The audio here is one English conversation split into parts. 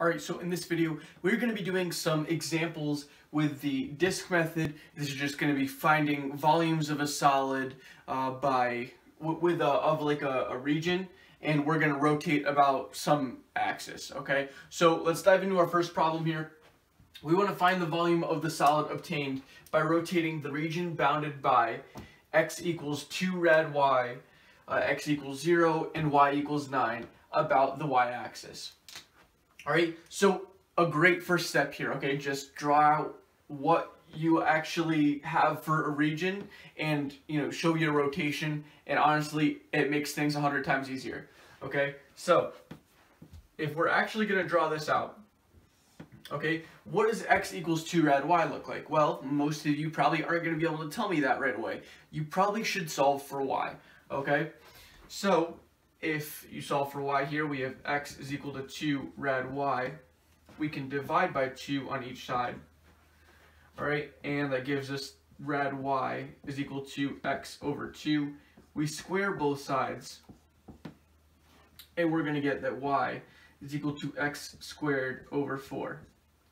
Alright, so in this video, we're going to be doing some examples with the disc method. This is just going to be finding volumes of a solid of like a region, and we're going to rotate about some axis, okay? So let's dive into our first problem here. We want to find the volume of the solid obtained by rotating the region bounded by x equals 2 rad y, x equals 0, and y equals 9 about the y-axis. Alright, so a great first step here, okay, just draw out what you actually have for a region and, you know, show your rotation, and honestly, it makes things 100 times easier, okay? So, if we're actually going to draw this out, okay, what does x equals 2 rad y look like? Well, most of you probably aren't going to be able to tell me that right away. You probably should solve for y, okay? So, if you solve for y here, we have x is equal to 2 rad y. We can divide by 2 on each side. Alright, and that gives us rad y is equal to x over 2. We square both sides, and we're going to get that y is equal to x squared over 4.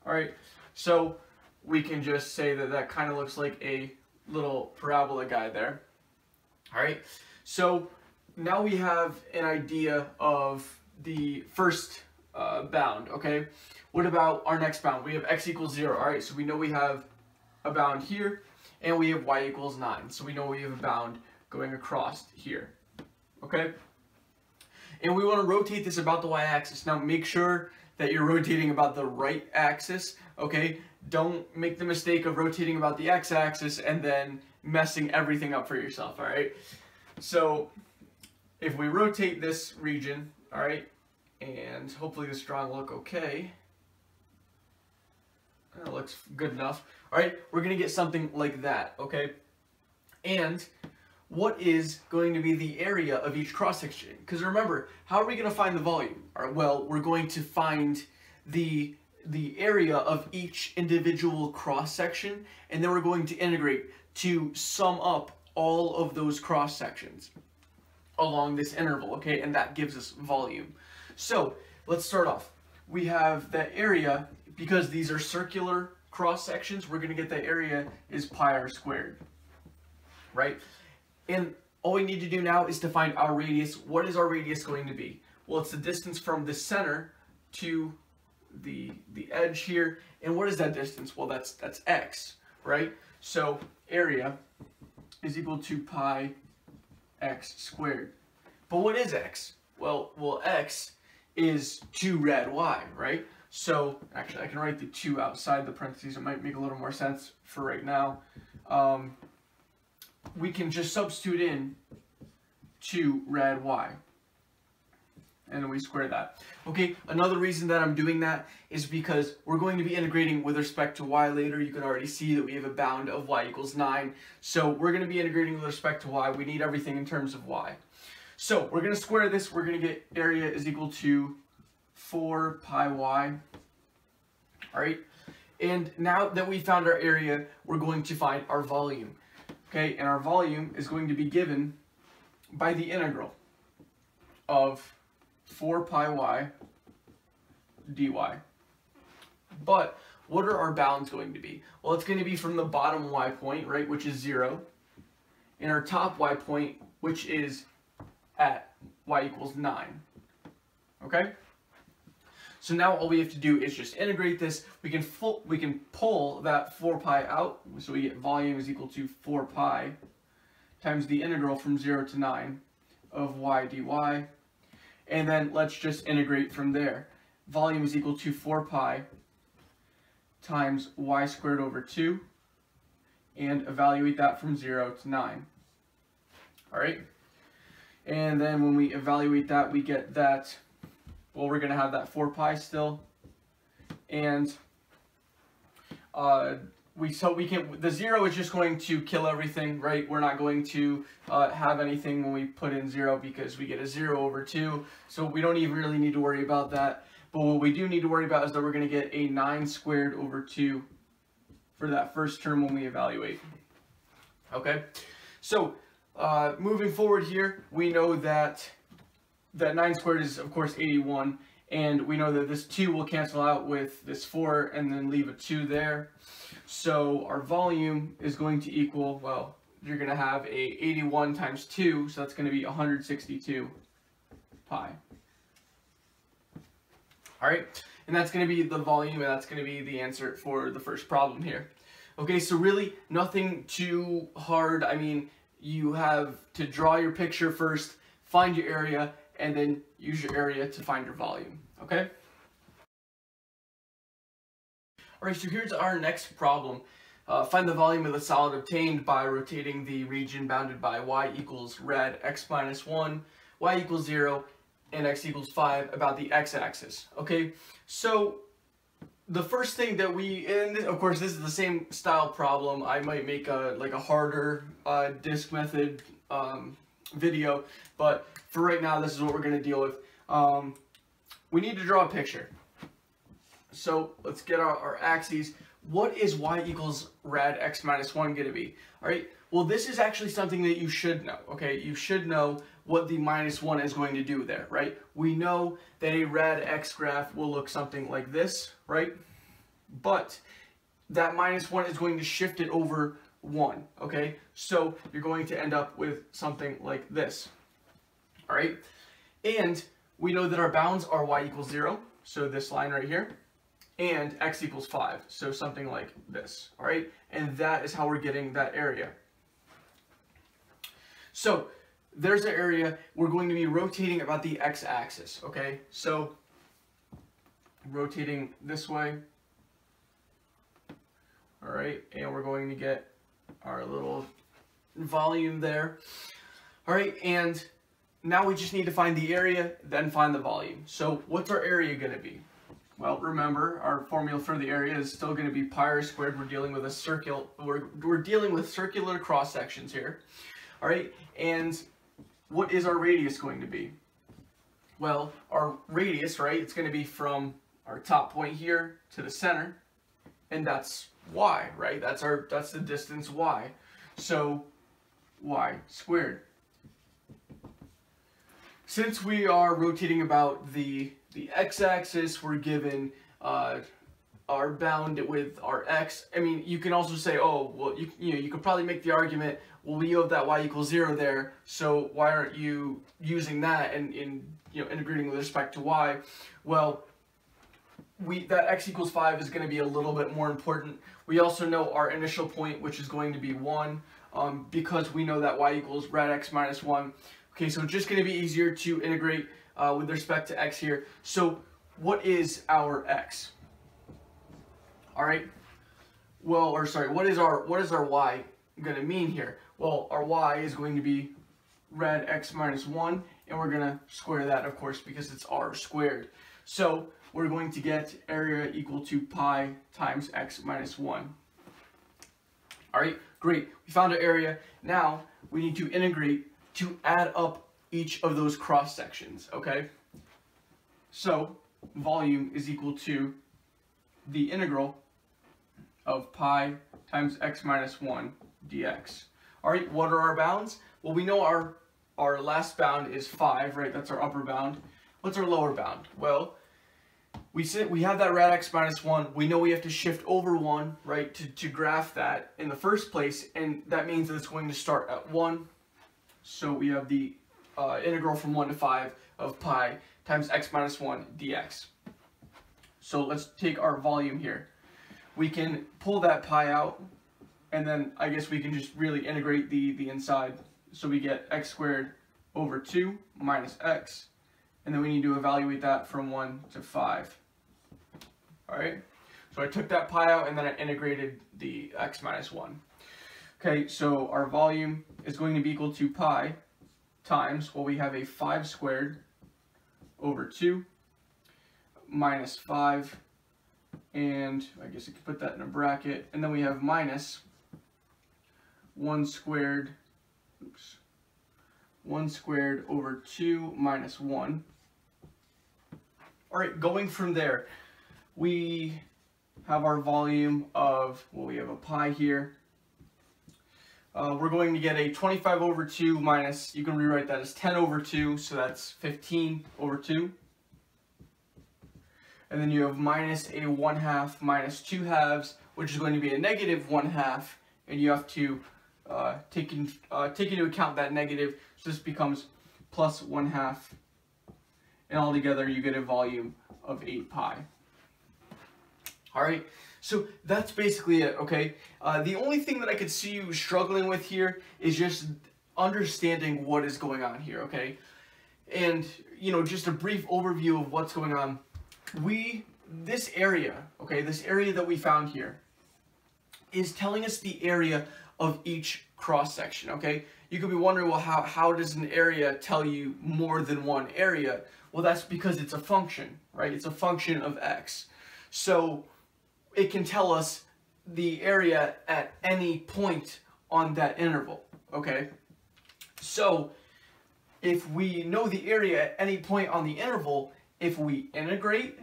Alright, so we can just say that that kind of looks like a little parabola guy there. Alright, so now we have an idea of the first bound, okay? What about our next bound? We have x equals 0, alright, so we know we have a bound here, and we have y equals 9, so we know we have a bound going across here, okay? And we want to rotate this about the y-axis. Now make sure that you're rotating about the right axis, okay? Don't make the mistake of rotating about the x-axis and then messing everything up for yourself, alright? So, if we rotate this region, all right, and hopefully this drawing will look okay. That looks good enough. All right, we're going to get something like that, okay? And what is going to be the area of each cross-section? Because remember, how are we going to find the volume? All right, well, we're going to find the area of each individual cross-section, and then we're going to integrate to sum up all of those cross-sections along this interval, okay, and that gives us volume. So let's start off. We have that area, because these are circular cross sections, we're going to get that area is pi r squared, right? And all we need to do now is to find our radius. What is our radius going to be? Well, it's the distance from the center to the edge here, and what is that distance? Well, that's x, right? So area is equal to pi x squared. But what is x? Well, x is 2 rad y, right? So actually I can write the 2 outside the parentheses. It might make a little more sense for right now. We can just substitute in 2 rad y, and then we square that. Okay, another reason that I'm doing that is because we're going to be integrating with respect to y later. You can already see that we have a bound of y equals 9. So we're going to be integrating with respect to y. We need everything in terms of y. So we're going to square this. We're going to get area is equal to 4 pi y. Alright, and now that we found our area, we're going to find our volume. Okay, and our volume is going to be given by the integral of 4 pi y dy. But what are our bounds going to be? Well, it's going to be from the bottom y point, right, which is 0, and our top y point, which is at y equals 9. Okay? So now all we have to do is just integrate this. We can pull that 4 pi out, so we get volume is equal to 4 pi times the integral from 0 to 9 of y dy. And then let's just integrate from there. Volume is equal to 4 pi times y squared over 2, and evaluate that from 0 to 9. Alright? And then when we evaluate that, we get that, well, we're going to have that 4 pi still. And the 0 is just going to kill everything, right? We're not going to have anything when we put in 0, because we get a 0 over 2, so we don't even really need to worry about that. But what we do need to worry about is that we're going to get a 9 squared over 2 for that first term when we evaluate. Okay, so moving forward here, we know that 9 squared is, of course, 81, and we know that this 2 will cancel out with this 4 and then leave a 2 there. So our volume is going to equal, well, you're going to have a 81 times 2, so that's going to be 162 pi. Alright, and that's going to be the volume, and that's going to be the answer for the first problem here. Okay, so really nothing too hard. I mean, you have to draw your picture first, find your area, and then use your area to find your volume, okay? Alright, so here's our next problem. Find the volume of the solid obtained by rotating the region bounded by y equals red, x minus 1, y equals 0, and x equals 5 about the x-axis, okay? So, the first thing that we, and of course this is the same style problem, I might make a like a harder disk method video, but for right now this is what we're going to deal with. We need to draw a picture. So let's get our axes. What is y equals rad x minus 1 going to be? Alright, well this is actually something that you should know, okay? You should know what the minus 1 is going to do there, right? We know that a rad x graph will look something like this, right? But that minus 1 is going to shift it over 1, okay? So you're going to end up with something like this, alright? And we know that our bounds are y equals 0, so this line right here, and x equals 5, so something like this, all right? And that is how we're getting that area. So there's the area. We're going to be rotating about the x-axis, okay? So rotating this way, all right? And we're going to get our little volume there, all right? And now we just need to find the area, then find the volume. So what's our area going to be? Well, remember, our formula for the area is still going to be pi r squared. We're dealing with a circle. We're dealing with circular cross sections here. All right, and what is our radius going to be? Well, our radius, right? It's going to be from our top point here to the center, and that's y, right? That's the distance y. So y squared. Since we are rotating about the x-axis, we're given our bound with our x. I mean, you can also say, oh, well, you could probably make the argument, well, we have that y equals 0 there, so why aren't you using that and integrating with respect to y? Well, that x equals 5 is going to be a little bit more important. We also know our initial point, which is going to be 1, because we know that y equals rad x minus 1. Okay, so it's just going to be easier to integrate with respect to x here. So what is our x? All right. Well, or sorry, what is our y going to mean here? Well, our y is going to be rad x minus 1, and we're going to square that, of course, because it's r squared. So we're going to get area equal to pi times x minus 1. All right, great. We found our area. Now we need to integrate to add up each of those cross sections, okay? So volume is equal to the integral of pi times x minus 1 dx. All right, what are our bounds? Well, we know our last bound is 5, right? That's our upper bound. What's our lower bound? Well, we have that rad x minus 1. We know we have to shift over 1, right, to graph that in the first place, and that means that it's going to start at 1. So we have the integral from 1 to 5 of pi times x minus 1 dx. So let's take our volume here. We can pull that pi out, and then I guess we can just really integrate the inside. So we get x squared over 2 minus x, and then we need to evaluate that from 1 to 5. All right, so I took that pi out, and then I integrated the x minus 1. Okay, so our volume is going to be equal to pi times, well, we have a 5 squared over 2 minus 5, and I guess you could put that in a bracket, and then we have minus 1 squared, oops, 1 squared over 2 minus 1. All right, going from there, we have our volume of, well, we have a pi here. We're going to get a 25 over 2 minus, you can rewrite that as 10 over 2, so that's 15 over 2. and then you have minus a 1/2 minus 2/2, which is going to be a negative 1/2, and you have to take into account that negative, so this becomes plus 1/2, and altogether you get a volume of 8 pi. Alright, so that's basically it, okay? The only thing that I could see you struggling with here is just understanding what is going on here, okay? And, you know, just a brief overview of what's going on. This area, okay, this area that we found here is telling us the area of each cross-section, okay? You could be wondering, well, how does an area tell you more than one area? Well, that's because it's a function, right? It's a function of x. So it can tell us the area at any point on that interval, okay? So if we know the area at any point on the interval, if we integrate,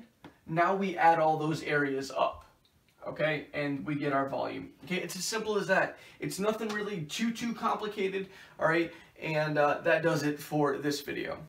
now we add all those areas up, okay? And we get our volume, okay? It's as simple as that. It's nothing really too complicated, all right? And that does it for this video.